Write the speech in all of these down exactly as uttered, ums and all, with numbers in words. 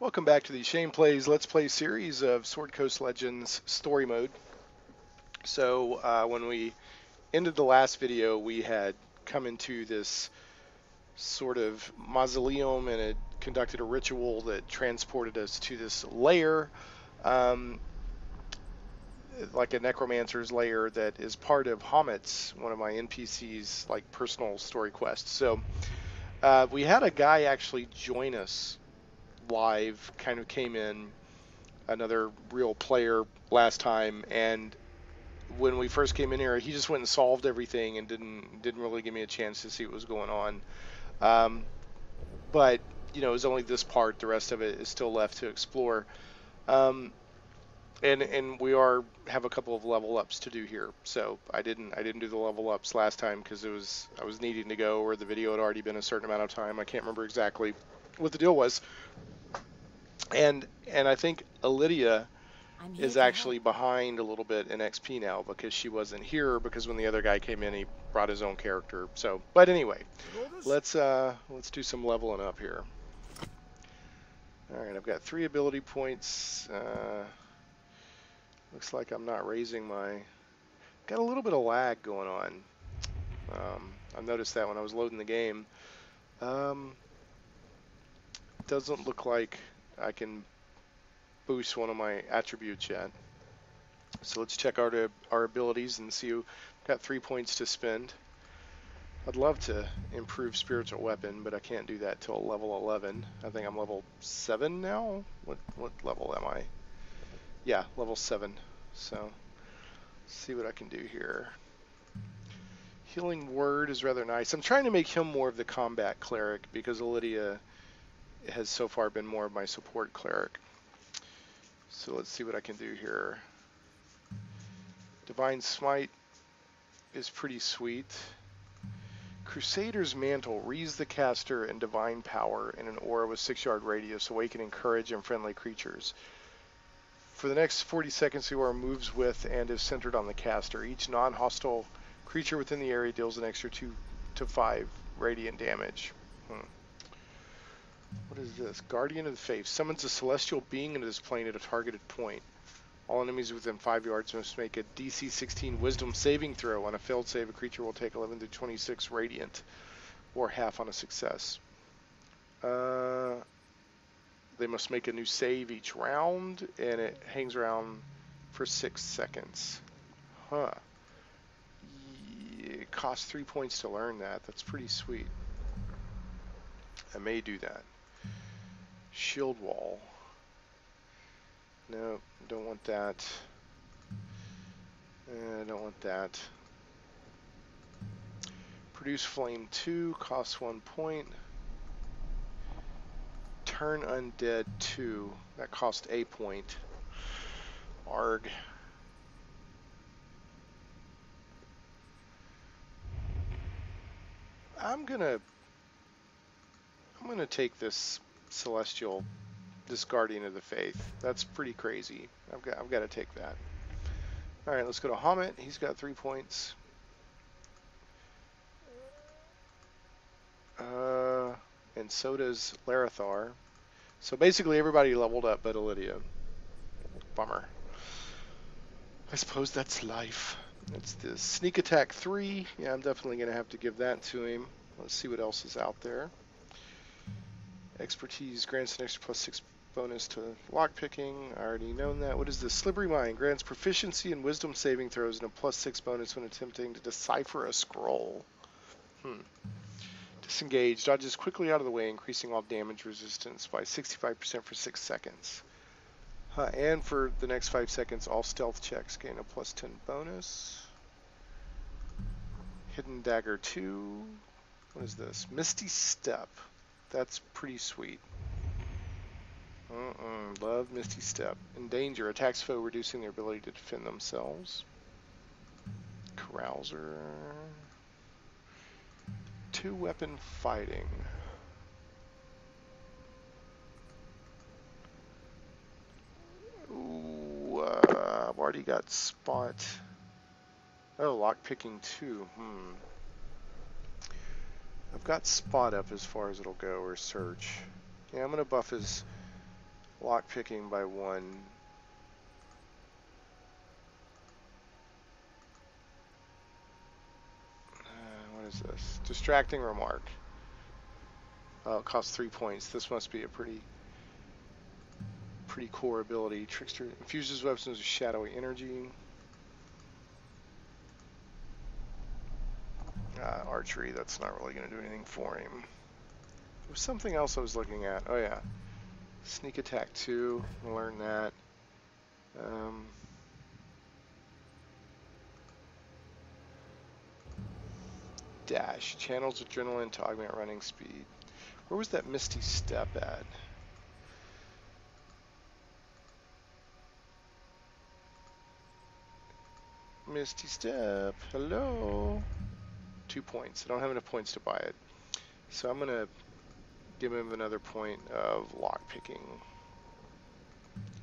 Welcome back to the Shane Plays Let's Play series of Sword Coast Legends Story Mode. So uh, when we ended the last video, we had come into this sort of mausoleum and it conducted a ritual that transported us to this lair, um, like a necromancer's lair that is part of Hommet's, one of my N P C's like personal story quests. So uh, we had a guy actually join us live, kind of came in, another real player last time, and when we first came in here he just went and solved everything and didn't didn't really give me a chance to see what was going on, um, but you know, it was only this part. The rest of it is still left to explore, um, and and we are have a couple of level ups to do here. So I didn't I didn't do the level ups last time because it was I was needing to go, or the video had already been a certain amount of time. I can't remember exactly what the deal was. And and I think Illydia is actually behind a little bit in X P now because she wasn't here, because when the other guy came in he brought his own character. So but anyway, let's uh let's do some leveling up here. All right, I've got three ability points. Uh looks like I'm not raising my, got a little bit of lag going on. um I noticed that when I was loading the game. um Doesn't look like I can boost one of my attributes yet. So let's check out our, our abilities and see. We've got three points to spend. I'd love to improve spiritual weapon, but I can't do that till level eleven. I think I'm level seven now. What what level am I? Yeah, level seven. So let's see what I can do here. Healing word is rather nice. I'm trying to make him more of the combat cleric because Illydia has so far been more of my support cleric. So let's see what I can do here. Divine Smite is pretty sweet. Crusader's Mantle reads the caster and divine power in an aura with six yard radius, awakening courage and friendly creatures. For the next forty seconds the aura moves with and is centered on the caster. Each non-hostile creature within the area deals an extra two to five radiant damage. Hmm. What is this? Guardian of the Faith. Summons a celestial being into this plane at a targeted point. All enemies within five yards must make a D C sixteen Wisdom saving throw. On a failed save, a creature will take eleven through twenty-six radiant, or half on a success. Uh, they must make a new save each round, and it hangs around for six seconds. Huh. It costs three points to learn that. That's pretty sweet. I may do that. Shield wall. No, don't want that. I uh, don't want that. Produce flame two, costs one point. Turn undead two, that cost a point. Arg. I'm gonna. I'm gonna take this. Celestial, this Guardian of the Faith. That's pretty crazy. I've got, I've got to take that. All right, let's go to Hommet. He's got three points. Uh, and so does Larethar. So basically everybody leveled up but Illydia. Bummer. I suppose that's life. That's the sneak attack three. Yeah, I'm definitely going to have to give that to him. Let's see what else is out there. Expertise grants an extra plus six bonus to lockpicking. I already known that. What is this? Slippery Mind grants proficiency in wisdom saving throws and a plus six bonus when attempting to decipher a scroll. Hmm. Disengage dodges quickly out of the way, increasing all damage resistance by sixty-five percent for six seconds. Huh, and for the next five seconds, all stealth checks gain a plus ten bonus. Hidden Dagger two. What is this? Misty Step. That's pretty sweet. Uh-uh. Love Misty Step. In danger, attacks foe, reducing their ability to defend themselves. Carouser. Two weapon fighting. Ooh, uh, I've already got spot. Oh, lock picking two. Hmm. I've got spot up as far as it'll go, or search. Yeah, I'm gonna buff his Lockpicking by one. Uh, what is this? Distracting remark. Oh, it costs three points. This must be a pretty, pretty core ability. Trickster infuses weapons with shadowy energy. Uh, archery, that's not really going to do anything for him. There was something else I was looking at. Oh, yeah. Sneak attack two. We'll learn that. Um, dash. Channels adrenaline to augment running speed. Where was that Misty Step at? Misty Step. Hello. Two points. I don't have enough points to buy it. So I'm going to give him another point of lock picking.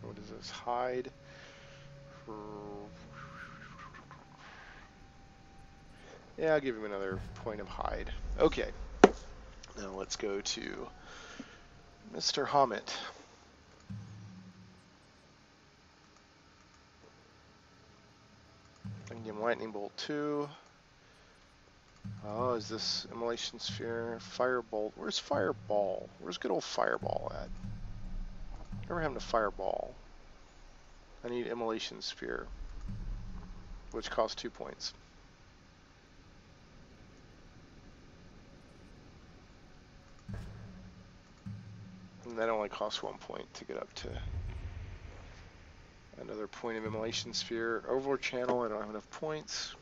What is this? Hide. Yeah, I'll give him another point of hide. Okay. Now let's go to Mister Hommet. I can give him lightning bolt two. Oh, is this Immolation Sphere? Firebolt. Where's Fireball? Where's good old Fireball at? Never having a Fireball. I need Immolation Sphere, which costs two points. And that only costs one point to get up to another point of Immolation Sphere. Overlord Channel, I don't have enough points.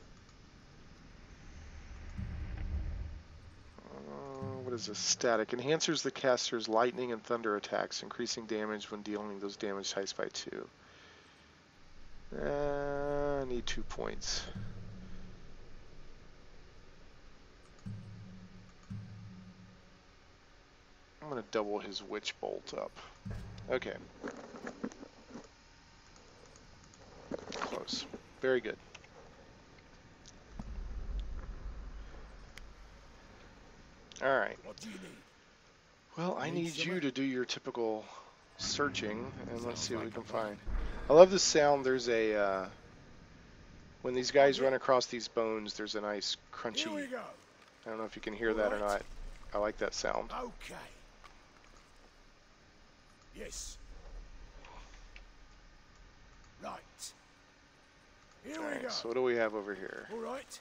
What is this? Static. Enhances the caster's lightning and thunder attacks, increasing damage when dealing those damage dice by two. Uh, I need two points. I'm going to double his witch bolt up. Okay. Close. Very good. All right. What do you need? Well, I need you to do your typical searching, and let's see what we can find. I love the sound. There's a uh, when these guys run across these bones, there's a nice crunchy. Here we go. I don't know if you can hear that or not. I like that sound. Okay. Yes. Right. Here we go. So what do we have over here? All right.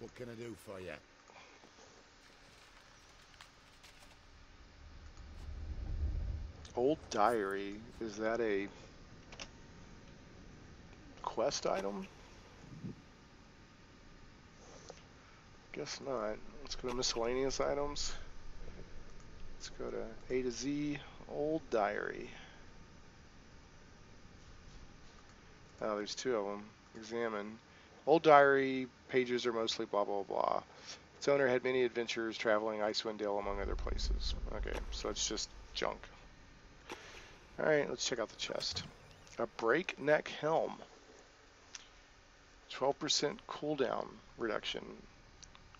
What can I do for you? Old diary. Is that a quest item? Guess not. Let's go to miscellaneous items. Let's go to A to Z. Old diary. Oh, there's two of them. Examine. Old diary pages are mostly blah, blah, blah. Its owner had many adventures traveling Icewind Dale, among other places. Okay, so it's just junk. All right, let's check out the chest. A breakneck helm. twelve percent cooldown reduction.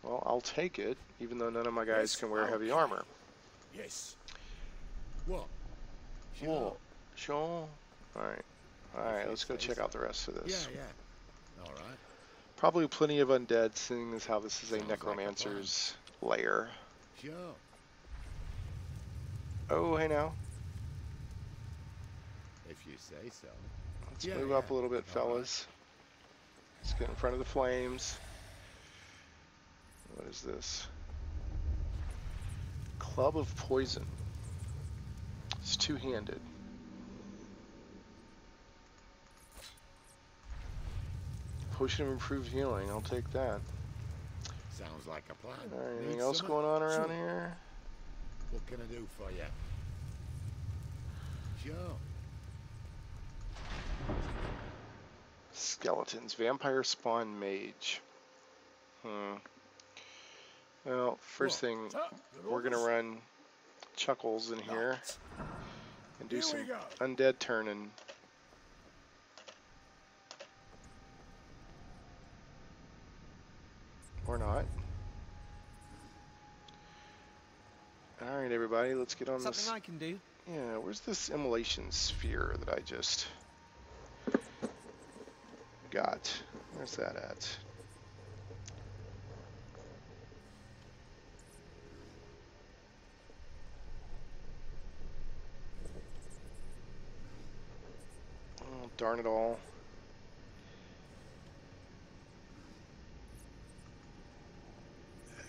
Well, I'll take it, even though none of my guys yes, can wear okay. heavy armor. Yes. What? Sure. Sure. All right. All right, let's go check out the rest of this. Yeah, yeah. All right. Probably plenty of undead, seeing as how this is a Sounds necromancer's like a lair. Sure. Oh, hey now. If you say so. Let's yeah, move yeah. up a little bit, fellas. Right. Let's get in front of the flames. What is this? Club of Poison. It's two-handed. Potion of improved healing. I'll take that. Sounds like a plan. All right, anything Need else going on around some... here? What can I do for you? Sure. Skeletons. Vampire spawn mage. Hmm. Well, first thing, we're gonna run Chuckles in here and do some undead turning. Or not. All right, everybody, let's get on Something this. Something I can do. Yeah, where's this immolation sphere that I just got? Where's that at? Oh, darn it all.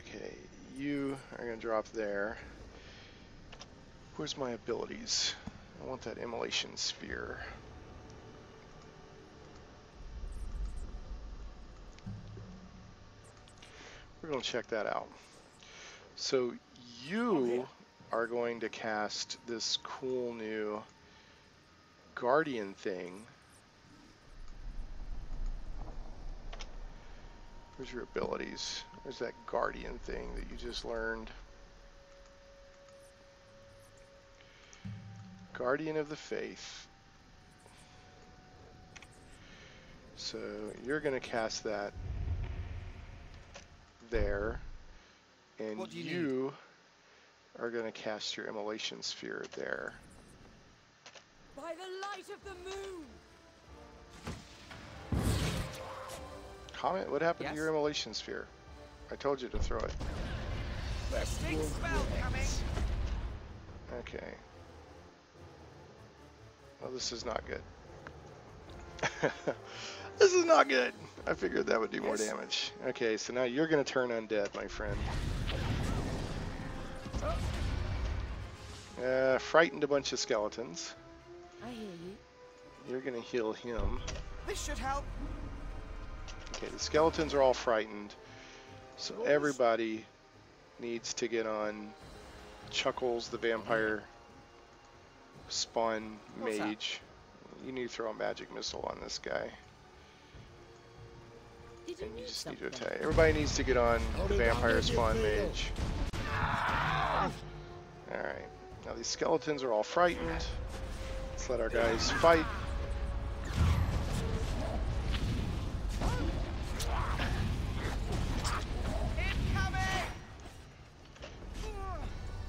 Okay, you are going to drop there. Where's my abilities? I want that immolation sphere. We're going to check that out. So you are going to cast this cool new guardian thing. Where's your abilities? Where's that guardian thing that you just learned? Guardian of the Faith. So you're going to cast that there, and you, you are going to cast your immolation sphere there. By the light of the moon. Hommet, what happened yes. to your immolation sphere? I told you to throw it. Cool. Spell coming. Okay. Well, this is not good. This is not good. I figured that would do more damage. Okay, so now you're going to turn undead, my friend. Uh, frightened a bunch of skeletons. I hear you. You're going to heal him. This should help. Okay, the skeletons are all frightened. So everybody needs to get on Chuckles, the vampire spawn What's mage. Up? You need to throw a magic missile on this guy. Did you and you just something? need to attack. Everybody needs to get on oh, the vampire spawn mage. Ah! Alright. Now these skeletons are all frightened. Let's let our guys fight.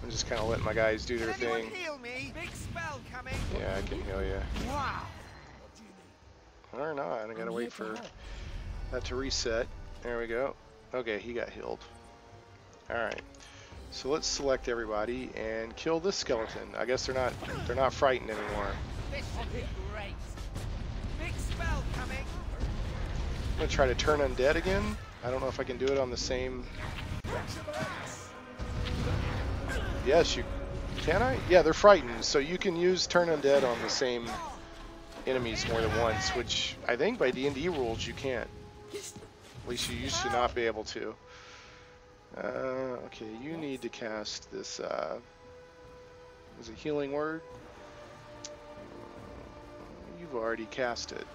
I'm just kind of letting my guys do their can thing. Heal me? Big spell coming. Yeah, I can heal you. Wow. Or not. I gotta wait for that to reset. There we go. Okay, he got healed. Alright. So let's select everybody and kill this skeleton. I guess they're not they're not frightened anymore. This should be great. Big spell coming. I'm gonna try to turn undead again. I don't know if I can do it on the same. Yes, you can I? Yeah, they're frightened. So you can use turn undead on the same enemies more than once, which I think by D and D rules you can't. At least you used to not be able to. Uh, okay, you need to cast this, uh, is it healing word? You've already cast it.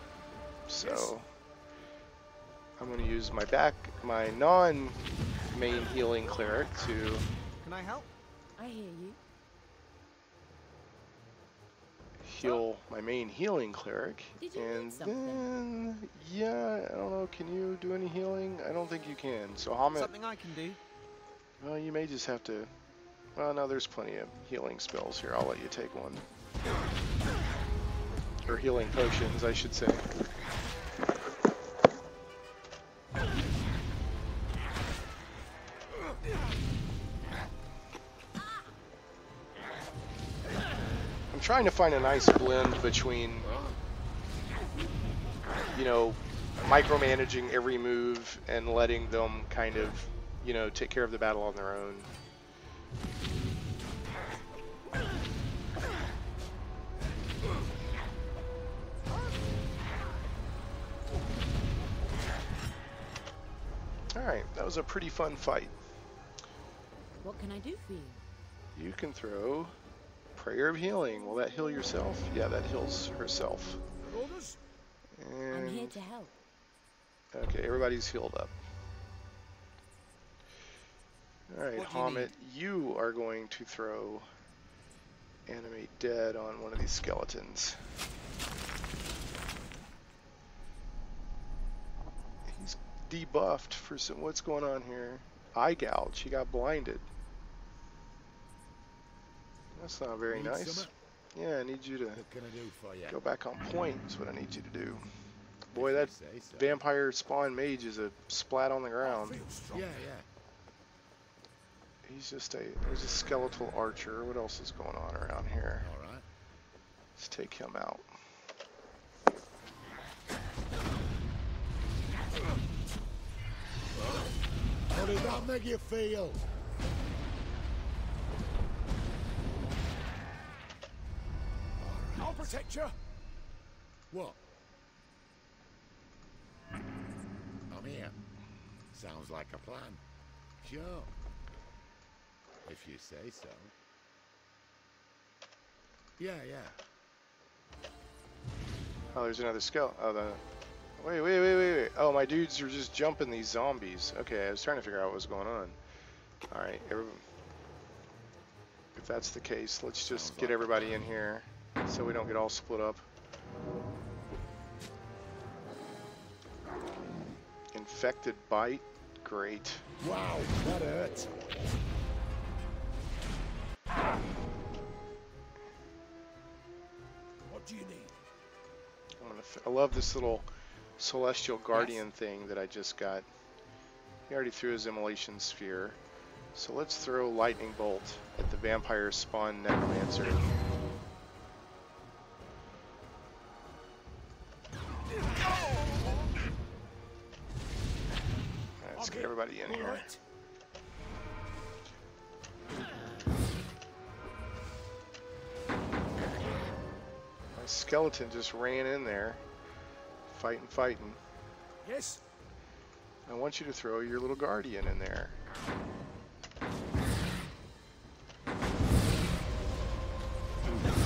So I'm going to use my back, my non-main healing cleric to... Can I help? I hear you. Heal my main healing cleric. Did you and then yeah, I don't know, can you do any healing? I don't think you can. So Hommet, something I can do. Well, you may just have to well no, there's plenty of healing spells here. I'll let you take one. Or healing potions, I should say. Trying to find a nice blend between, you know, micromanaging every move and letting them kind of, you know, take care of the battle on their own. Alright, that was a pretty fun fight. What can I do for you? You can throw... Prayer of Healing. Will that heal yourself? Yeah, that heals herself. And I'm here to help. Okay, everybody's healed up. Alright, Hommet, you, you are going to throw Animate Dead on one of these skeletons. He's debuffed for some... What's going on here? Eye gouge. He got blinded. That's not very nice. Yeah, I need you to go back on point. That's what I need you to do. Boy, that vampire spawn mage is a splat on the ground. Yeah, yeah. He's just a he's a skeletal archer. What else is going on around here? All right. Let's take him out. How did that make you feel? I'll protect you. What? I'm here. Sounds like a plan. Sure. If you say so. Yeah, yeah. Oh, there's another skull. Oh, the. Wait, wait, wait, wait, wait. Oh, my dudes are just jumping these zombies. Okay, I was trying to figure out what was going on. Alright, everyone. If that's the case, let's just Sounds get like everybody in here so we don't get all split up. Infected bite? Great. Wow, that hurts. What do you need? I'm gonna f I love this little celestial guardian yes. thing that I just got. He already threw his immolation sphere, so let's throw lightning bolt at the vampire spawn necromancer. Right, let's get everybody in here. Skeleton just ran in there, fighting, fighting. Yes. I want you to throw your little guardian in there.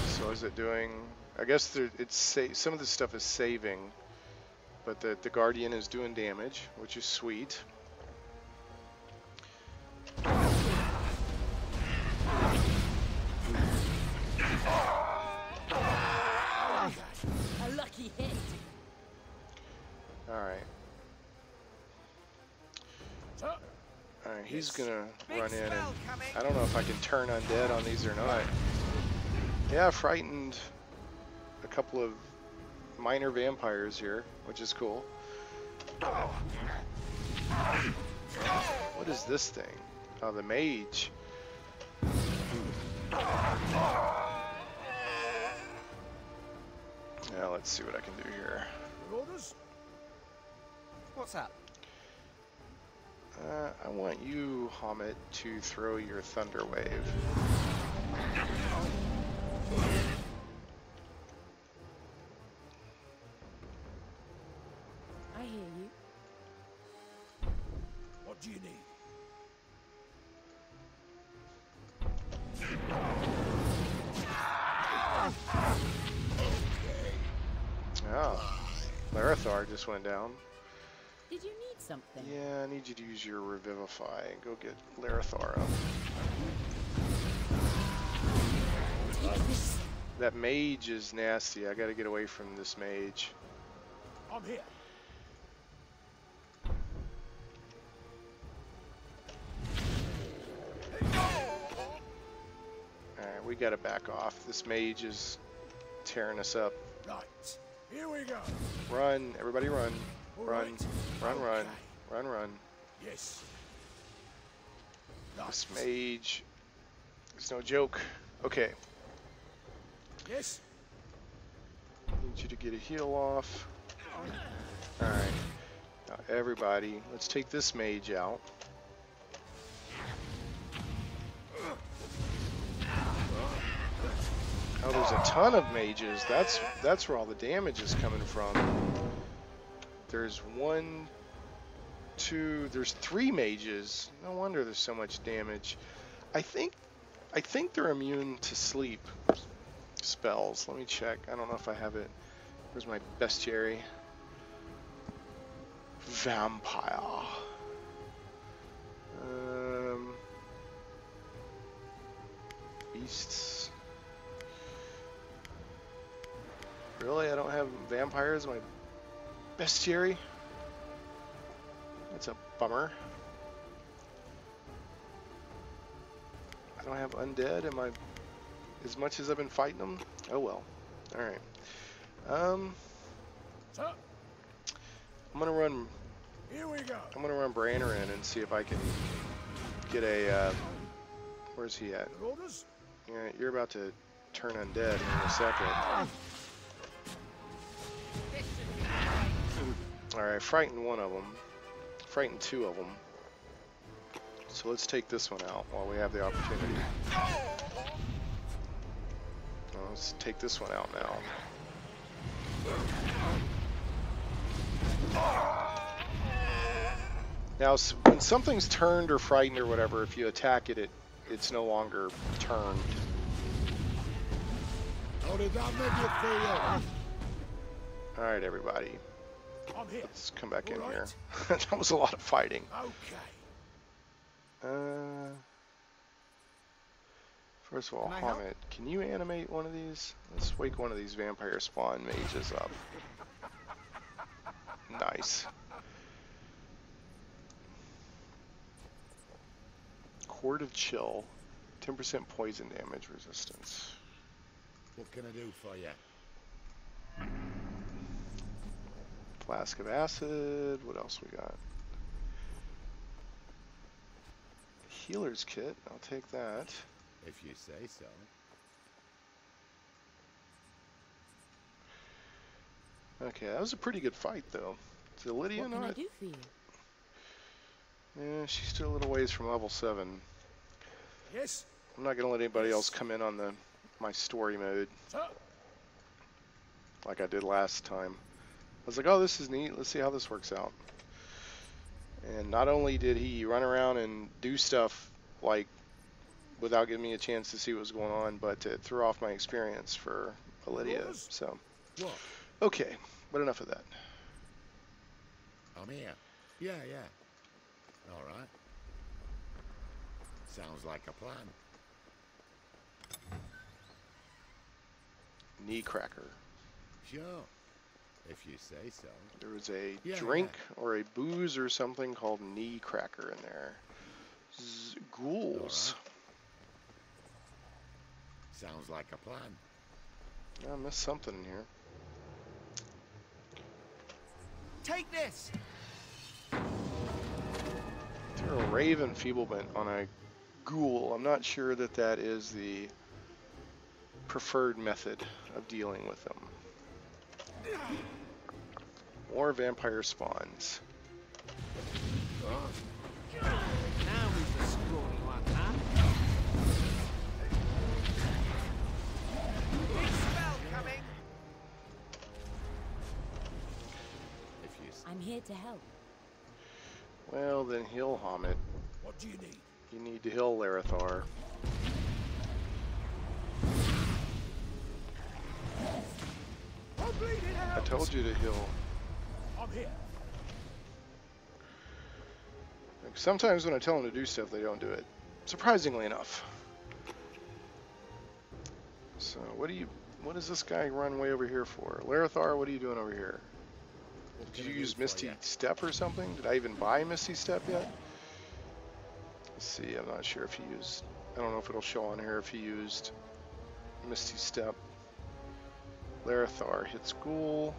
So is it doing? I guess there, it's sa some of this stuff is saving, but the the guardian is doing damage, which is sweet. He's gonna run in, and I don't know if I can turn undead on these or not. Yeah, I frightened a couple of minor vampires here, which is cool. What is this thing? Oh, the mage. Now let's see what I can do here. What's up? Uh, I want you, Hommet, to throw your thunder wave. I hear you. What do you need? Oh, Larethar just went down. Did you need something? Yeah, I need you to use your Revivify. Go get Larethar up. Yes. That mage is nasty. I gotta get away from this mage. I'm here. Alright, we gotta back off. This mage is tearing us up. Right. Here we go. Run, everybody run. Run, right. run, okay. run, run, run. Yes. This mage is no joke. Okay. Yes. Need you to get a heal off. All right. Now everybody, let's take this mage out. Oh, there's a ton of mages. That's that's where all the damage is coming from. There's one, two, there's three mages. No wonder there's so much damage. I think, I think they're immune to sleep spells. Let me check. I don't know if I have it. Where's my bestiary? Vampire. Um, beasts. Really, I don't have vampires in my bestiary? That's a bummer. I don't have undead in my as much as I've been fighting them. Oh well. Alright. Um, I'm gonna run. Here we go. I'm gonna run Branner in and see if I can get a. Uh, where's he at? Yeah, you're about to turn undead in a second. All right, frighten one of them, frighten two of them. So let's take this one out while we have the opportunity. Well, let's take this one out now. Now, when something's turned or frightened or whatever, if you attack it, it it's no longer turned. Oh, did that make it fail? All right, everybody. Let's come back in here. That was a lot of fighting. Okay. Uh, first of all, Hommet, can you animate one of these? Let's wake one of these vampire spawn mages up. Nice. Cord of Chill, ten percent poison damage resistance. What can I do for you? Flask of acid. What else we got? Healer's kit. I'll take that. If you say so. Okay, that was a pretty good fight, though. Is Lydia not? What can I do for you? Yeah, she's still a little ways from level seven. Yes. I'm not gonna let anybody yes. else come in on the my story mode, oh. like I did last time. I was like, oh, this is neat. Let's see how this works out. And not only did he run around and do stuff like without giving me a chance to see what was going on, but it threw off my experience for Illydia. So, okay, but enough of that. I'm here. Yeah, yeah. All right. Sounds like a plan. Knee cracker. Sure. If you say so. There was a yeah, drink yeah. or a booze or something called knee cracker in there. Z ghouls. Right. Sounds like a plan. I missed something in here. Take this. Throw a raven feeblement on a ghoul. I'm not sure that that is the preferred method of dealing with them. More vampire spawns. Now is the scrawny one, huh? Big spell coming. If you I'm here to help. Well, then heal Hommet. What do you need? You need to heal Larethar. I told you to heal. I'm here. Like sometimes when I tell them to do stuff, they don't do it. Surprisingly enough. So what do you? What does this guy run way over here for? Larethar, what are you doing over here? Did you use Misty Step or something? Did I even buy Misty Step yet? Let's see. I'm not sure if he used. I don't know if it'll show on here if he used Misty Step. Larethar hits ghoul.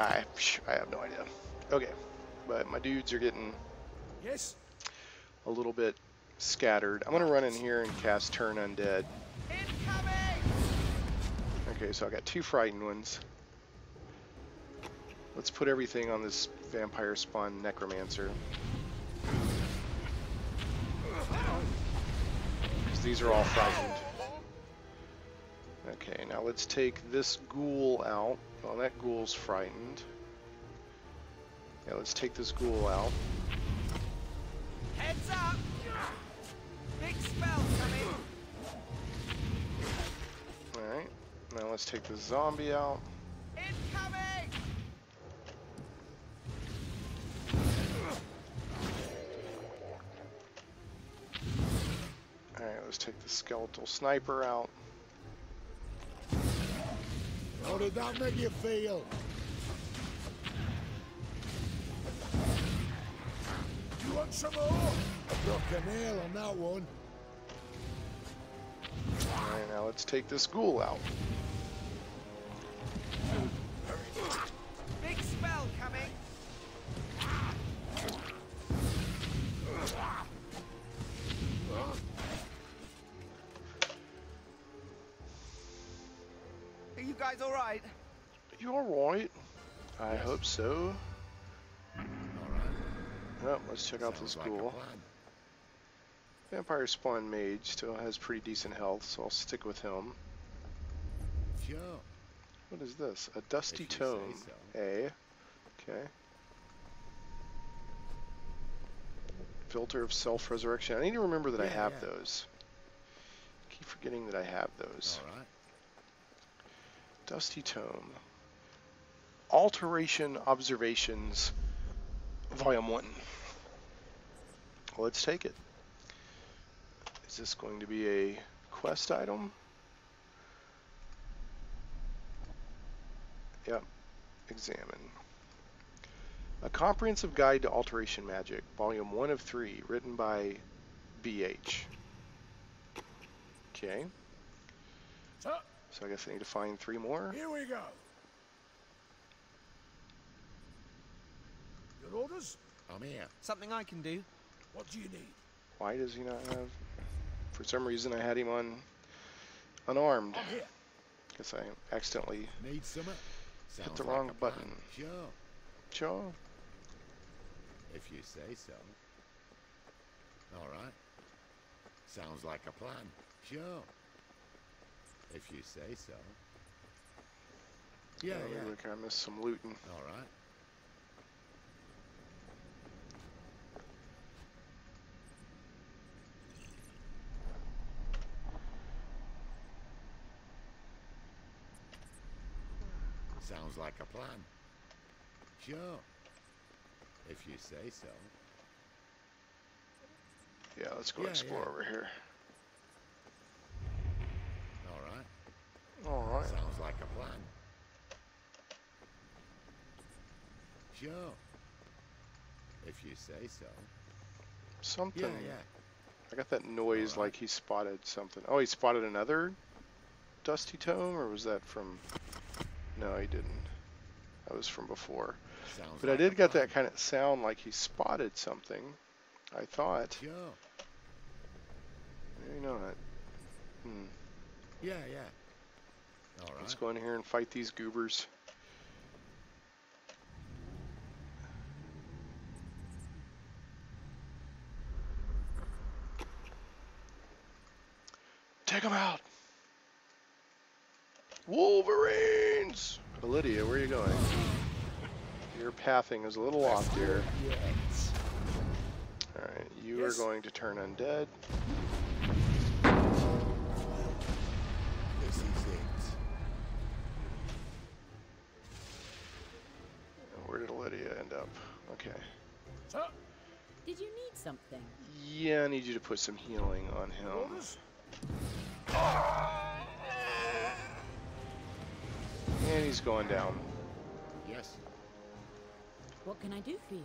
I, I have no idea. Okay, but my dudes are getting yes. a little bit scattered. I'm gonna run in here and cast Turn Undead. Incoming! Okay, so I got two frightened ones. Let's put everything on this vampire spawn necromancer. These are all frightened. Okay, now let's take this ghoul out. Well, that ghoul's frightened. Yeah, let's take this ghoul out. Heads up! Big spell coming. All right, now let's take this zombie out. Incoming! All right, let's take the skeletal sniper out. How did that make you feel? You want some more? I broke a nail on that one. Alright, now let's take this ghoul out. Big spell coming. Are you guys alright? You alright? I yes. hope so. Alright. Well, let's check Sounds out this like ghoul. Vampire Spawn Mage still has pretty decent health, so I'll stick with him. Sure. What is this? A Dusty Tome. So. A. Okay. Filter of Self-Resurrection. I need to remember that yeah, I have yeah. those. I keep forgetting that I have those. All right. Dusty Tome. Alteration Observations, Volume one. Let's take it. Is this going to be a quest item? Yep. Examine. A Comprehensive Guide to Alteration Magic, Volume one of three, written by B H. Okay. So I guess I need to find three more. Here we go. Your orders? I'm here. Something I can do. What do you need? Why does he not have... For some reason I had him on unarmed. I'm here. Guess I accidentally need hit Sounds the wrong like button. Sure. Sure. If you say so. All right. Sounds like a plan. Sure. If you say so. Yeah, oh, yeah. Look, I missed some looting. All right. Sounds like a plan. Sure. If you say so. Yeah, let's go yeah, explore yeah. over here. All right. Sounds like a plan. Sure. If you say so. Something. Yeah, yeah. I got that noise right. like he spotted something. Oh, he spotted another Dusty Tome, or was that from? No, he didn't. That was from before. Sounds but like I did get plan. that kind of sound like he spotted something. I thought. Sure. Maybe not. Hmm. Yeah, yeah. All right. Let's go in here and fight these goobers. Take them out! Wolverines! Lydia, where are you going? Your pathing is a little off there. Alright, you yes. are going to turn undead. This is it. Where did Lydia end up? Okay. Oh. Did you need something? Yeah, I need you to put some healing on him. Oh. And he's going down. Yes. What can I do for you?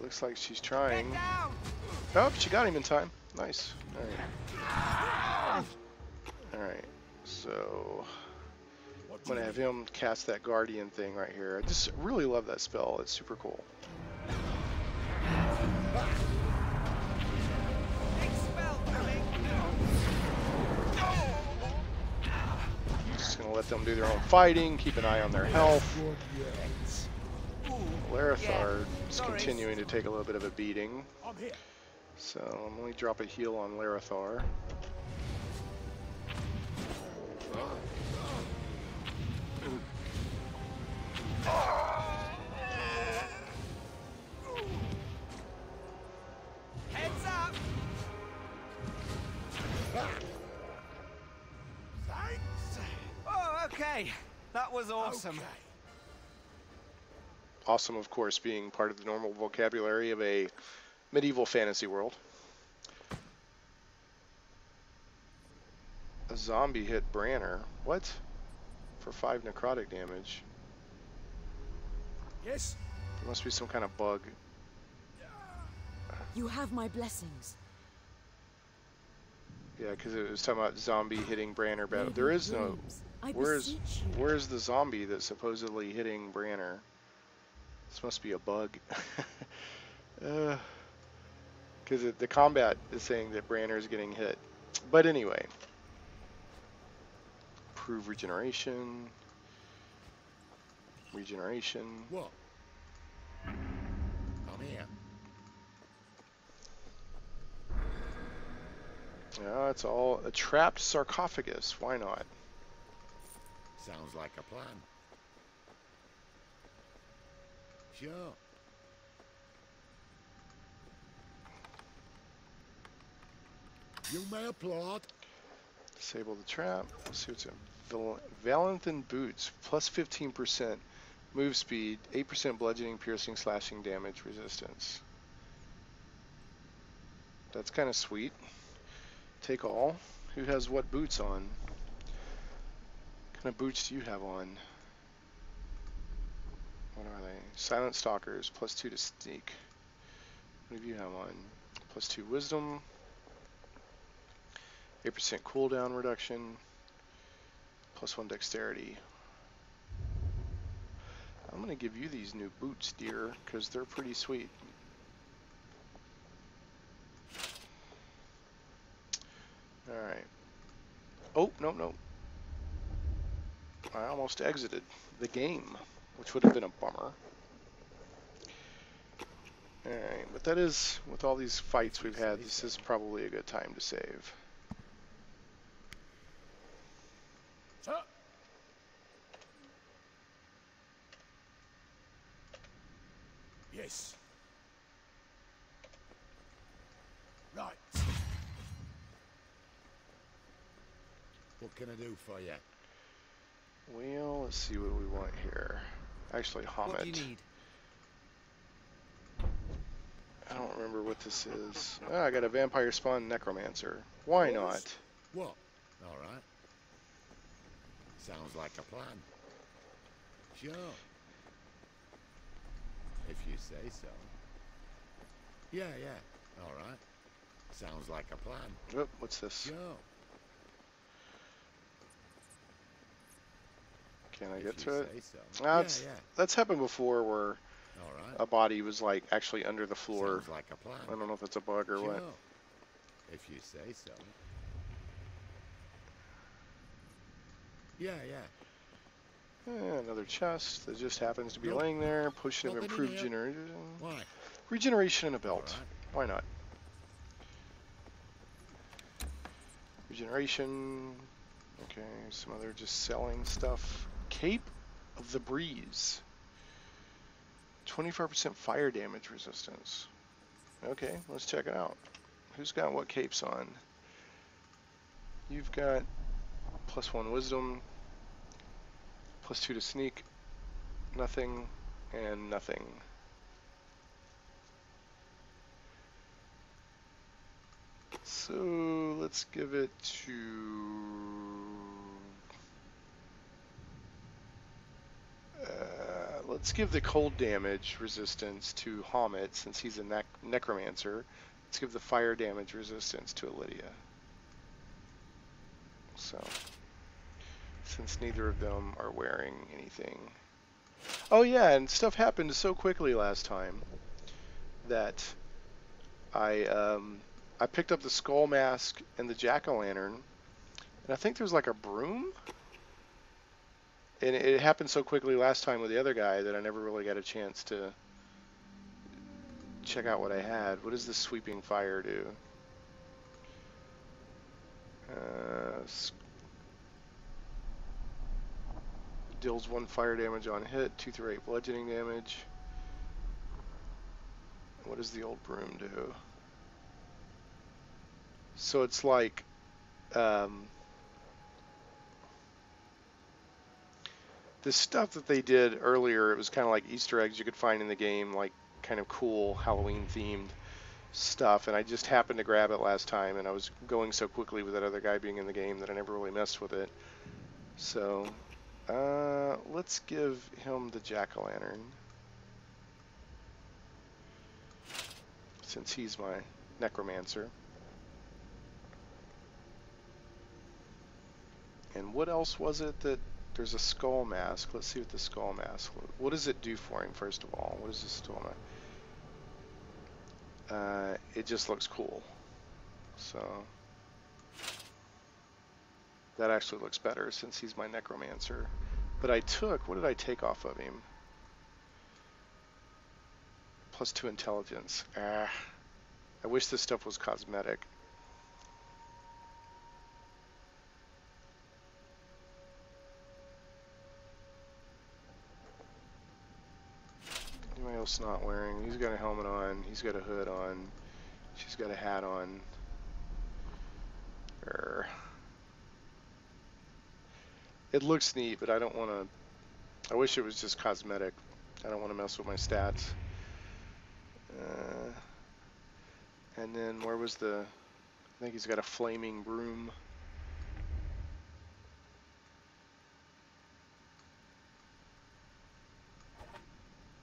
Looks like she's trying. Oh, she got him in time. Nice. All right. Ah. All right. So. I'm going to have him cast that guardian thing right here. I just really love that spell. It's super cool. I'm just going to let them do their own fighting. Keep an eye on their health. Larethar is continuing to take a little bit of a beating. So I'm going to drop a heal on Larethar. Heads up. Thanks. Oh, okay. That was awesome. Okay. Awesome, of course, being part of the normal vocabulary of a medieval fantasy world. A zombie hit Branner. What? For five necrotic damage. Yes. There must be some kind of bug. You have my blessings. Yeah, because it was talking about zombie hitting Branner battle. There is no... Where's where's the zombie that's supposedly hitting Branner? This must be a bug. Because uh, the combat is saying that Branner is getting hit. But anyway. Improve regeneration. Regeneration. Whoa. Come here. Yeah, it's all a trapped sarcophagus. Why not? Sounds like a plan. Sure. You may applaud. Disable the trap. Let's see what's in. Val Valentine boots. Plus fifteen percent move speed. eight percent bludgeoning, piercing, slashing damage resistance. That's kind of sweet. Take all. Who has what boots on? What kind of boots do you have on? What are they? Silent Stalkers. Plus two to sneak. What do you have on? Plus two wisdom. eight percent cooldown reduction. Plus one dexterity. I'm going to give you these new boots, dear, because they're pretty sweet. Alright. Oh, no, no. I almost exited the game, which would have been a bummer. Alright, but that is, with all these fights we've had, this is probably a good time to save. Yes. Right. What can I do for you? Well, let's see what we want here. Actually, Hommet. What do you need? I don't remember what this is. Oh, I got a vampire spawn necromancer. Why not? What? All right. Sounds like a plan. Sure. If you say so. Yeah, yeah. All right. Sounds like a plan. Oh, what's this? Sure. Can I get to it? So. Nah, yeah, yeah. That's happened before where all right. a body was like actually under the floor. Like a plan. I don't know if it's a bug or sure. what. If you say so. Yeah, yeah. Yeah, another chest that just happens to be no. laying there. Potion of improved generation. Why? Regeneration and a belt. Right. Why not? Regeneration. Okay, some other just selling stuff. Cape of the Breeze. twenty-five percent fire damage resistance. Okay, let's check it out. Who's got what capes on? You've got plus one wisdom, plus two to sneak, nothing, and nothing. So let's give it to... Uh, let's give the cold damage resistance to Hommet, since he's a nec necromancer. Let's give the fire damage resistance to Illydia. So, since neither of them are wearing anything. Oh yeah, and stuff happened so quickly last time that I um, I picked up the skull mask and the jack-o'-lantern, and I think there's like a broom. And it happened so quickly last time with the other guy that I never really got a chance to check out what I had. What does the sweeping fire do? Uh, deals one fire damage on hit, two through eight bludgeoning damage. What does the old broom do? So it's like... Um, the stuff that they did earlier, it was kind of like Easter eggs you could find in the game, like kind of cool Halloween-themed stuff, and I just happened to grab it last time, and I was going so quickly with that other guy being in the game that I never really messed with it. So, uh, let's give him the jack-o'-lantern. since he's my necromancer. And what else was it that there's a skull mask? Let's see what the skull mask, what does it do for him first of all? What is this skull mask? Uh, it just looks cool. So that actually looks better since he's my necromancer. But I took, what did I take off of him? Plus two intelligence. Ah, I wish this stuff was cosmetic. Anybody else not wearing? He's got a helmet on. He's got a hood on. She's got a hat on. Err. It looks neat, but I don't want to. I wish it was just cosmetic. I don't want to mess with my stats. Uh, and then where was the? I think he's got a flaming broom.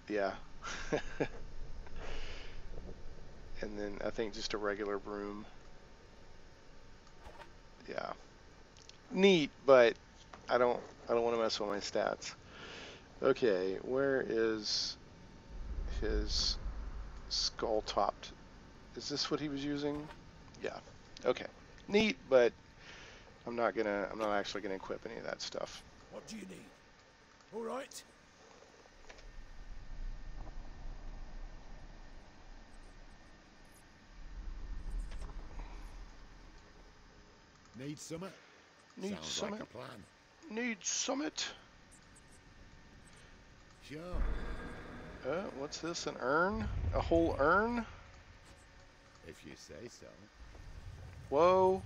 Yeah. And then I think just a regular broom. Yeah. Neat, but I don't I don't want to mess with my stats. Okay, where is his skull topped? Is this what he was using? Yeah. Okay. Neat, but I'm not gonna I'm not actually gonna equip any of that stuff. What do you need? All right. Need summit? Need Sounds summit. Like a plan. Need summit. Sure. Uh, what's this? An urn? A whole urn? If you say so. Whoa.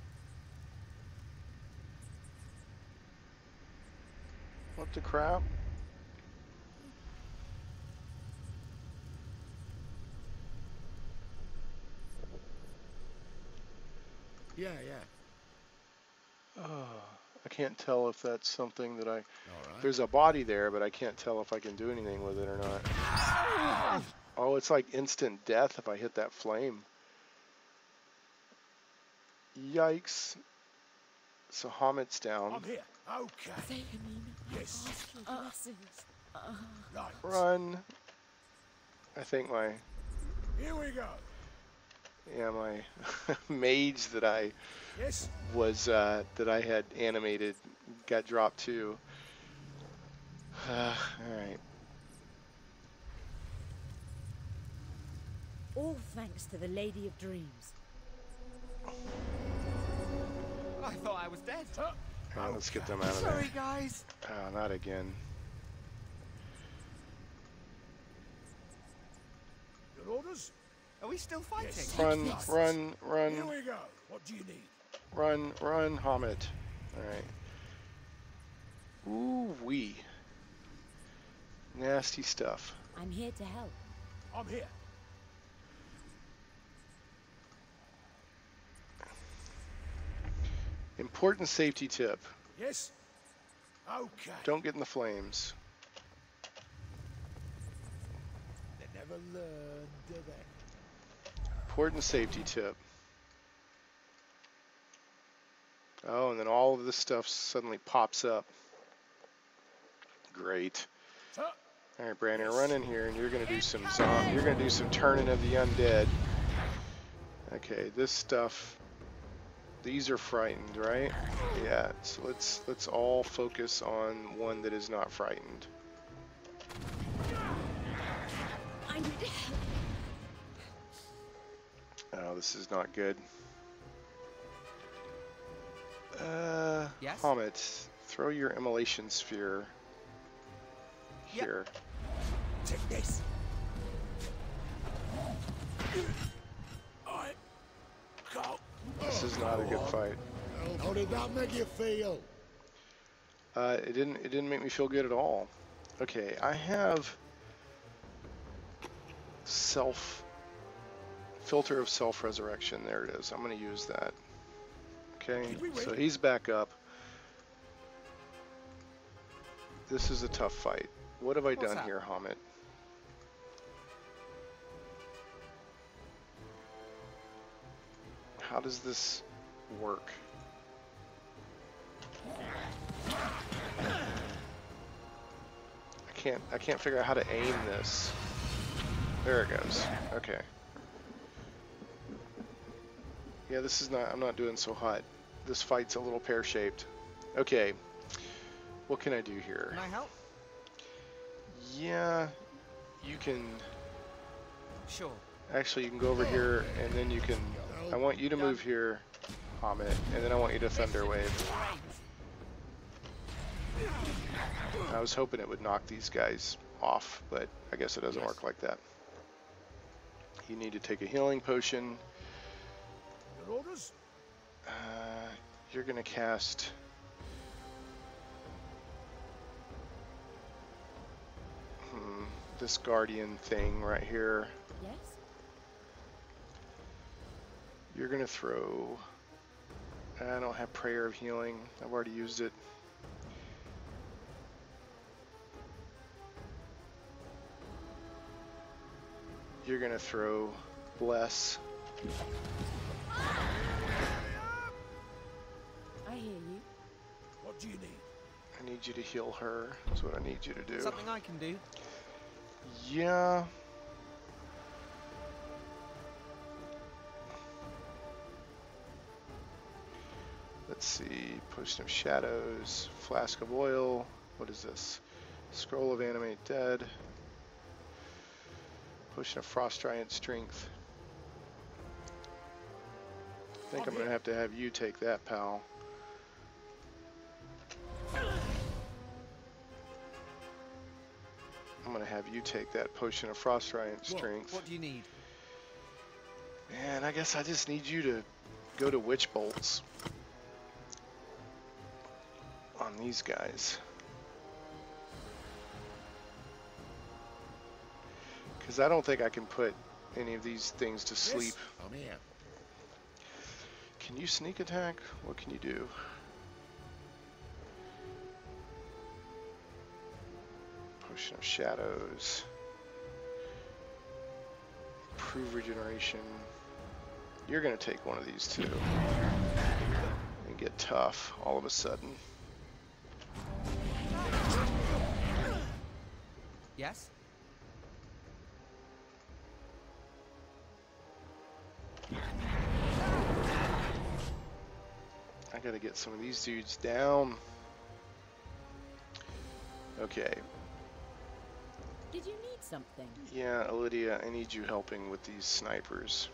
What the crap? Yeah, yeah. Oh, I can't tell if that's something that I... Right. There's a body there, but I can't tell if I can do anything with it or not. Oh, it's like instant death if I hit that flame. Yikes. So Hommet's down. I'm here. Okay. Yes. Uh, right. Run. I think my... Here we go. Yeah, my mage that I yes. was uh, that I had animated got dropped too. Uh, all right. All thanks to the Lady of Dreams. I thought I was dead. Huh? All right, let's get them out of there. Sorry, guys. Oh, not again. Your orders. Are we still fighting? Yes. Run, run, run. Here we go. What do you need? Run, run, Hommet. Alright. Ooh wee. Nasty stuff. I'm here to help. I'm here. Important safety tip. Yes. Okay. Don't get in the flames. They never learn, do they? Important safety tip. Oh, and then all of this stuff suddenly pops up. Great. All right, Branner, run in here, and you're gonna do some zombie. You're gonna do some turning of the undead. Okay, this stuff. These are frightened, right? Yeah. So let's let's all focus on one that is not frightened. I'm Oh, this is not good. Uh, yes? Hommet, throw your immolation sphere here. Yep. Take this. I go. This is not go a good on. Fight. How did that make you feel? Uh, it didn't. It didn't make me feel good at all. Okay, I have self. Filter of self-resurrection. There it is. I'm going to use that. Okay. So he's back up. This is a tough fight. What have I What's done that? Here, Hommet? How does this work? I can't, I can't figure out how to aim this. There it goes. Okay. Yeah, this is not, I'm not doing so hot. This fight's a little pear-shaped. Okay. What can I do here? Can I help? Yeah, you can. Sure. Actually, you can go over here, and then you can. I want you to move here, Hommet, and then I want you to Thunder Wave. I was hoping it would knock these guys off, but I guess it doesn't yes. work like that. You need to take a healing potion. Your orders? Uh, you're gonna cast. Hmm, this guardian thing right here. Yes. You're gonna throw. I don't have prayer of healing. I've already used it. You're gonna throw bless. I hear you. What do you need? I need you to heal her. That's what I need you to do. Something I can do. Yeah. Let's see. Potion of Shadows. Flask of Oil. What is this? Scroll of Animate Dead. Potion of Frost Giant Strength. I think I'm going to have to have you take that, pal. I'm going to have you take that Potion of Frost Giant Strength. What, what do you need? Man, I guess I just need you to go to Witch Bolts on these guys. Because I don't think I can put any of these things to sleep. Yes. Oh, man. Can you sneak attack? What can you do? Potion of Shadows. Improve regeneration. You're going to take one of these two and get tough all of a sudden. Yes? I gotta get some of these dudes down. Okay. Did you need something? Yeah, Lydia, I need you helping with these snipers.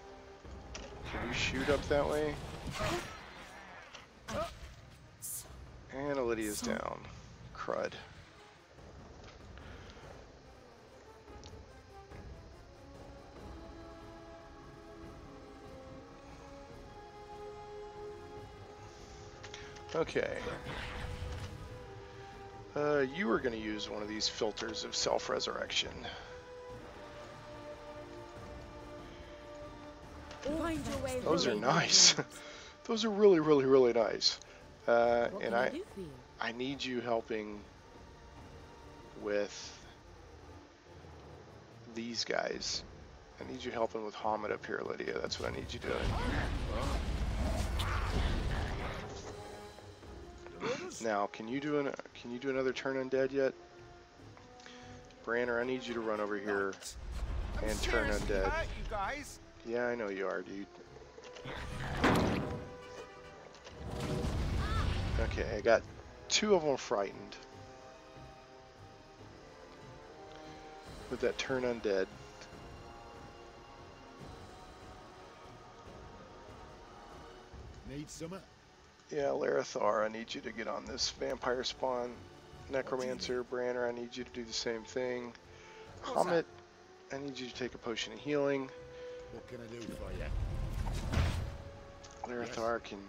Can you shoot up that way? And Lydia's down. Crud. Okay. Uh, you were going to use one of these filters of self-resurrection. Those are nice. Those are really, really, really nice. Uh, and I, I need you helping with these guys. I need you helping with Hommet up here, Lydia. That's what I need you doing. Now, can you do an can you do another turn undead yet? Branner, I need you to run over here and I'm turn undead. Uh, you guys. Yeah, I know you are, dude. Okay, I got two of them frightened with that turn undead. Need some. Yeah, Larethar, I need you to get on this vampire spawn. Necromancer, Branner, I need you to do the same thing. Hommet, I need you to take a potion of healing. What can I do for you? Larethar, can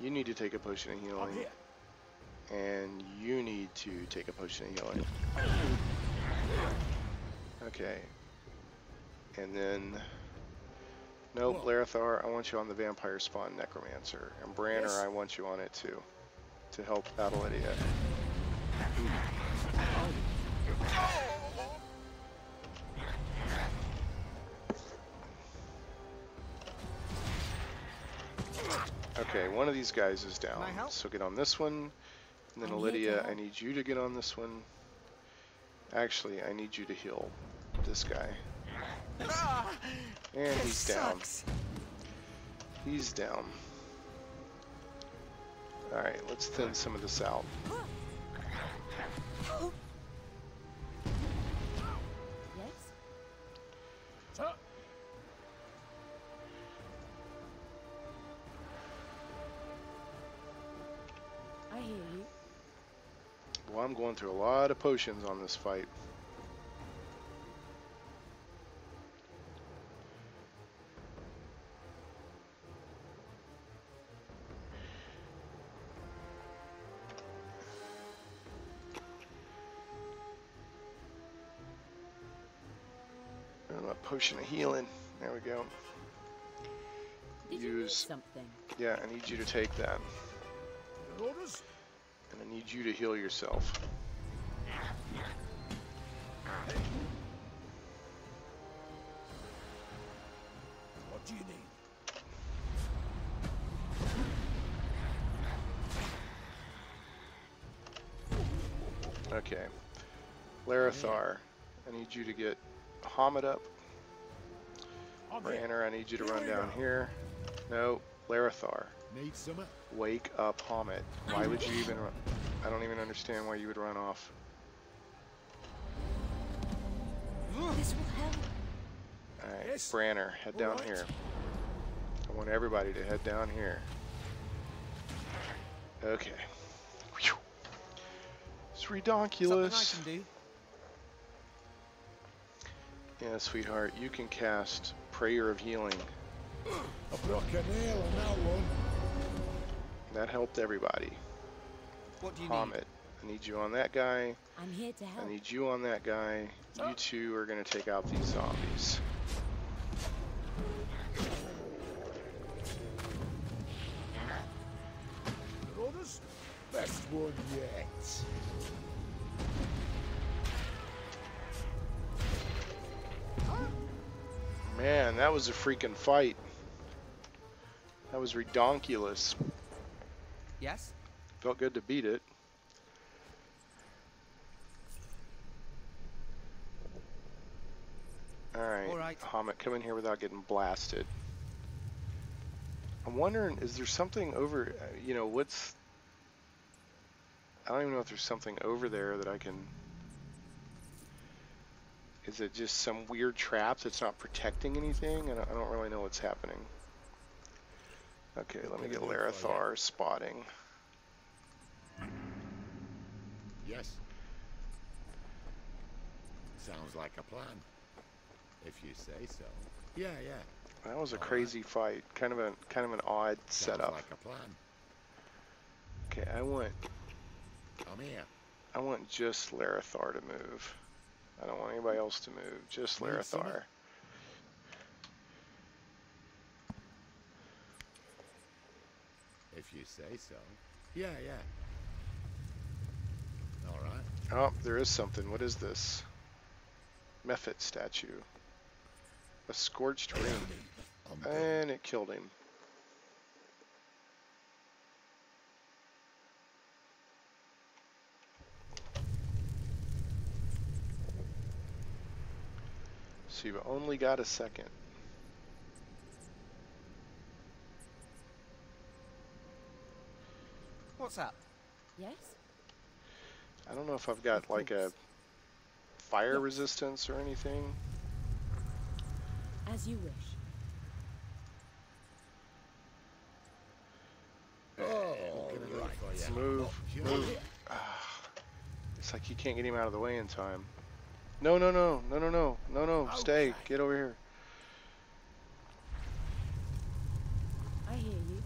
you need to take a potion of healing, and you need to take a potion of healing. Okay, and then. Nope, Larethar, I want you on the Vampire Spawn Necromancer. And Branner, yes. I want you on it too, to help out Lydia. Okay, one of these guys is down. So get on this one. And then Lydia, I need you to get on this one. Actually, I need you to heal this guy. And he's down. He's down. Alright, let's thin some of this out. Well, I'm going through a lot of potions on this fight. And a potion of healing. There we go. Did you need something? Yeah, I need you to take that. I need you to heal yourself. What do you need? Okay. Larethar, I need you to get Hommet up. Branner, I need you to run down here. No, Larethar. Wake up, Hommet. Why would you even run? I don't even understand why you would run off. This will help. Alright, yes. Branner, head down right. here. I want everybody to head down here. Okay. Whew. It's redonkulous. Yeah, sweetheart, you can cast Prayer of Healing. I broke a nail on that one. That helped everybody. What do you Hommet. Need? I need you on that guy. I'm here to help. I need you on that guy. Oh. You two are gonna take out these zombies. Best one yet. Man, that was a freaking fight. That was redonkulous. Yes? Felt good to beat it. Alright, All right. Hommet, come in here without getting blasted. I'm wondering, is there something over, you know, what's... I don't even know if there's something over there that I can... Is it just some weird trap that's not protecting anything? I don't, I don't really know what's happening. Okay, let me get Larethar spotting. Yes. Sounds like a plan. If you say so. Yeah, yeah. That was a crazy fight. Kind of a kind of an odd setup. Sounds like a plan. Okay, I want. I'm here. I want just Larethar to move. I don't want anybody else to move. Just Larethar. If you say so. Yeah, yeah. All right. Oh, there is something. What is this? Mephit statue. A scorched ring. And it killed him. So you've only got a second. What's up? Yes? I don't know if I've got like a fire resistance or anything. As you wish. Oh, right. Let's move. Move. It's like you can't get him out of the way in time. No, no, no, no, no, no, no, no. Okay. Stay. Get over here. I hear you.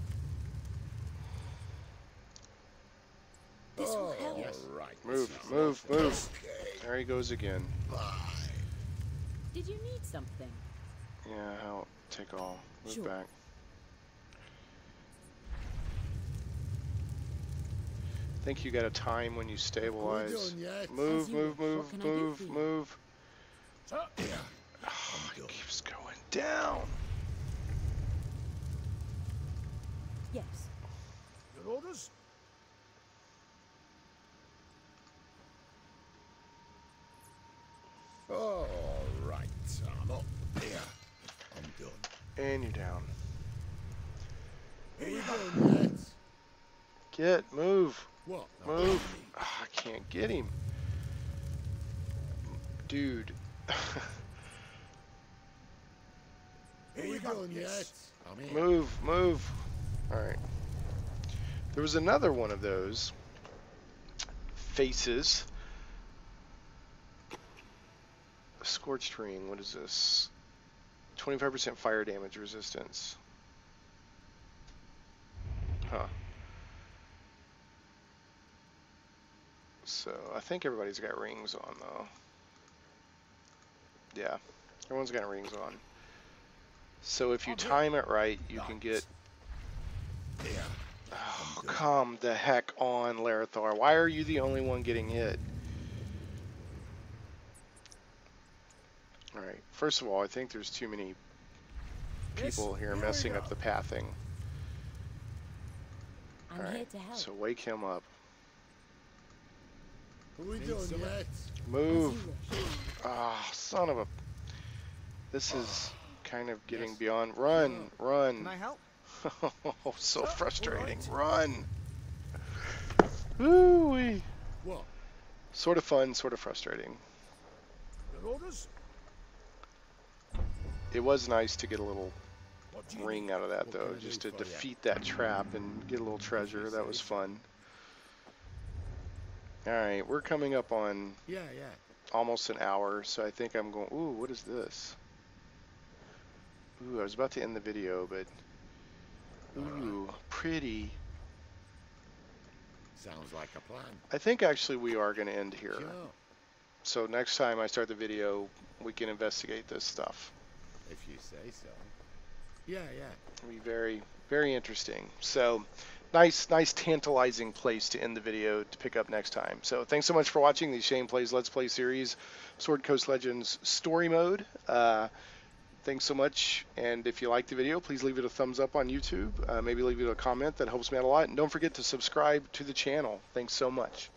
This will help. Yes. Right. Move, move, move. Okay. There he goes again. Bye. Did you need something? Yeah, I'll take all. Move sure. back. I think you got a time when you stabilize. Move, move, move, move, move, move. Oh, yeah. Oh, it keeps going down. Yes. shoulders. All right, I'm up. There. I'm done. And you're down. Here you go, Nets. Get, move. What? Move. Oh, I can't get him. Dude. Here you go, Nets. Move, move. Alright. There was another one of those faces. Scorched ring, what is this? twenty-five percent fire damage resistance. Huh. So, I think everybody's got rings on, though. Yeah, everyone's got rings on. So if you time it right, you can get... Oh, come the heck on, Larethar. Why are you the only one getting hit? Alright, first of all, I think there's too many people here messing up the pathing. Alright, so wake him up. What are we doing, Matt? Move. Ah, oh, son of a... This is kind of getting beyond... Run, run. Can I help? Oh, so frustrating. Run. Ooh-wee. Sort of fun, sort of frustrating. It was nice to get a little ring out of that, though, just to defeat that trap and get a little treasure. That was fun. All right, we're coming up on yeah, yeah. almost an hour, so I think I'm going... Ooh, what is this? Ooh, I was about to end the video, but... Ooh, pretty. Sounds like a plan. I think actually we are going to end here. Sure. So next time I start the video, we can investigate this stuff. If you say so. Yeah, yeah. It'll be very, very interesting. So... Nice, nice tantalizing place to end the video to pick up next time. So thanks so much for watching the Shane Plays Let's Play series, Sword Coast Legends Story Mode. Uh, thanks so much. And if you liked the video, please leave it a thumbs up on YouTube. Uh, maybe leave it a comment. That helps me out a lot. And don't forget to subscribe to the channel. Thanks so much.